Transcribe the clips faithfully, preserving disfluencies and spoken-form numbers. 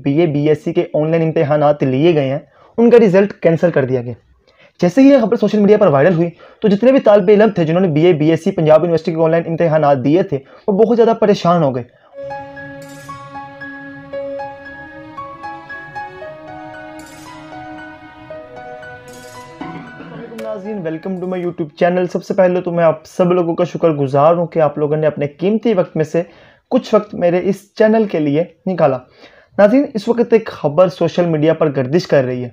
BA BSc के online इम्तिहानात लिए गए हैं उनका रिजल्ट कैंसिल कर दिया गया। जैसे ही यह खबर सोशल मीडिया पर वायरल हुई तो जितने भी तालब इलम थे जिन्होंने बीए बीएससी पंजाब यूनिवर्सिटी के ऑनलाइन इम्तिहानात दिए थे वो बहुत ज़्यादा परेशान हो गए। Welcome to my YouTube channel. सबसे पहले तो मैं आप सब लोगों का शुक्रगुजार हूं कि आप लोगों ने अपने कीमती वक्त में से कुछ वक्त मेरे इस चैनल के लिए निकाला। नाज़रीन, इस वक्त एक खबर सोशल मीडिया पर गर्दिश कर रही है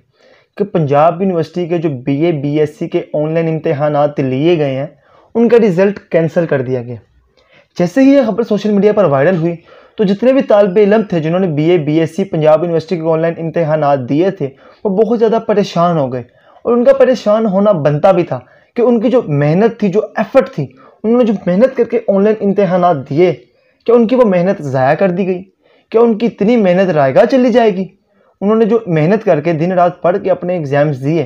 कि पंजाब यूनिवर्सिटी के जो बीए बीएससी के ऑनलाइन इम्तिहानात लिए गए हैं उनका रिज़ल्ट कैंसिल कर दिया गया। जैसे ही यह खबर सोशल मीडिया पर वायरल हुई तो जितने भी तालब इलम थे जिन्होंने बीए बीएससी पंजाब यूनिवर्सिटी के ऑनलाइन इम्तिहानात दिए थे वो बहुत ज़्यादा परेशान हो गए और उनका परेशान होना बनता भी था कि उनकी जो मेहनत थी, जो एफ़र्ट थी, उन्होंने जो मेहनत करके ऑनलाइन इम्तिहानात दिए, क्या उनकी वो मेहनत ज़ाया कर दी गई? क्या उनकी इतनी मेहनत रायगा चली जाएगी? उन्होंने जो मेहनत करके दिन रात पढ़ के अपने एग्ज़ाम्स दिए,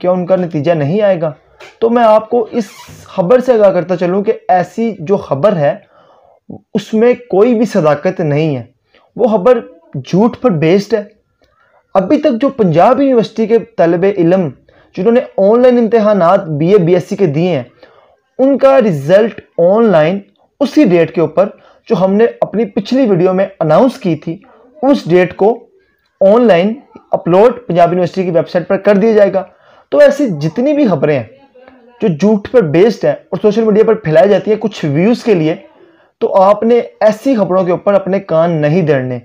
क्या उनका नतीजा नहीं आएगा? तो मैं आपको इस खबर से आगाह करता चलूँ कि ऐसी जो खबर है उसमें कोई भी सदाकत नहीं है, वो खबर झूठ पर बेस्ड है। अभी तक जो पंजाब यूनिवर्सिटी के तलबे इलम जिन्होंने ऑनलाइन इम्तिहानात बीए बीएससी के दिए हैं उनका रिज़ल्ट ऑनलाइन उसी डेट के ऊपर जो हमने अपनी पिछली वीडियो में अनाउंस की थी उस डेट को ऑनलाइन अपलोड पंजाब यूनिवर्सिटी की वेबसाइट पर कर दिया जाएगा। तो ऐसी जितनी भी खबरें हैं जो झूठ पर बेस्ड हैं और सोशल मीडिया पर फैलाई जाती है कुछ व्यूज़ के लिए, तो आपने ऐसी खबरों के ऊपर अपने कान नहीं धरने।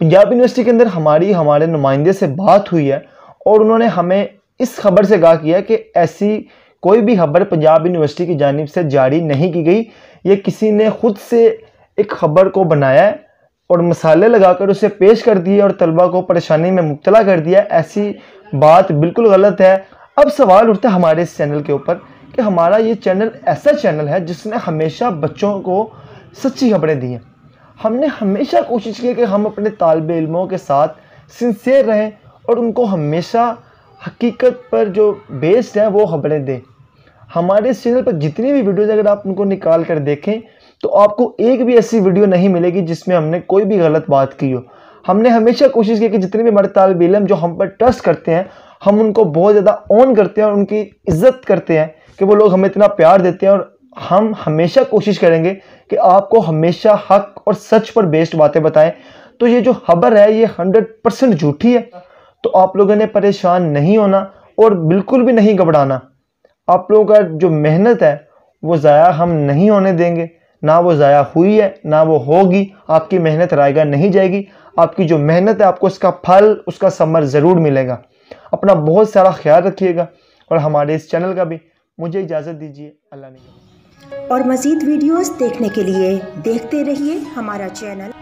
पंजाब यूनिवर्सिटी के अंदर हमारी हमारे नुमाइंदे से बात हुई है और उन्होंने हमें इस खबर से आगाह किया कि ऐसी कोई भी खबर पंजाब यूनिवर्सिटी की जानिब से जारी नहीं की गई। ये किसी ने ख़ुद से एक खबर को बनाया है और मसाले लगाकर उसे पेश कर दिए और तलबा को परेशानी में मुब्तला कर दिया। ऐसी बात बिल्कुल गलत है। अब सवाल उठता है हमारे इस चैनल के ऊपर कि हमारा ये चैनल ऐसा चैनल है जिसने हमेशा बच्चों को सच्ची खबरें दी हैं। हमने हमेशा कोशिश की कि हम अपने तालब इलमों के साथ सिंसियर रहें और उनको हमेशा हकीकत पर जो बेस्ड है वो खबरें दें। हमारे इस चैनल पर जितनी भी वीडियोज़ अगर आप उनको निकाल कर देखें तो आपको एक भी ऐसी वीडियो नहीं मिलेगी जिसमें हमने कोई भी गलत बात की हो। हमने हमेशा कोशिश की कि जितने भी हमारे तालब इलम जो हम पर ट्रस्ट करते हैं हम उनको बहुत ज़्यादा ऑन करते हैं और उनकी इज़्ज़त करते हैं कि वो लोग हमें इतना प्यार देते हैं। और हम हमेशा कोशिश करेंगे कि आपको हमेशा हक और सच पर बेस्ड बातें बताएं। तो ये जो खबर है ये हंड्रेड परसेंट झूठी है। तो आप लोगों ने परेशान नहीं होना और बिल्कुल भी नहीं घबराना। आप लोगों का जो मेहनत है वो ज़ाया हम नहीं होने देंगे, ना वो ज़ाया हुई है ना वो होगी। आपकी मेहनत रायगा नहीं जाएगी। आपकी जो मेहनत है आपको उसका फल, उसका समर ज़रूर मिलेगा। अपना बहुत सारा ख्याल रखिएगा और हमारे इस चैनल का भी। मुझे इजाज़त दीजिए, अल्लाह ने। और मज़ीद वीडियोज़ देखने के लिए देखते रहिए हमारा चैनल।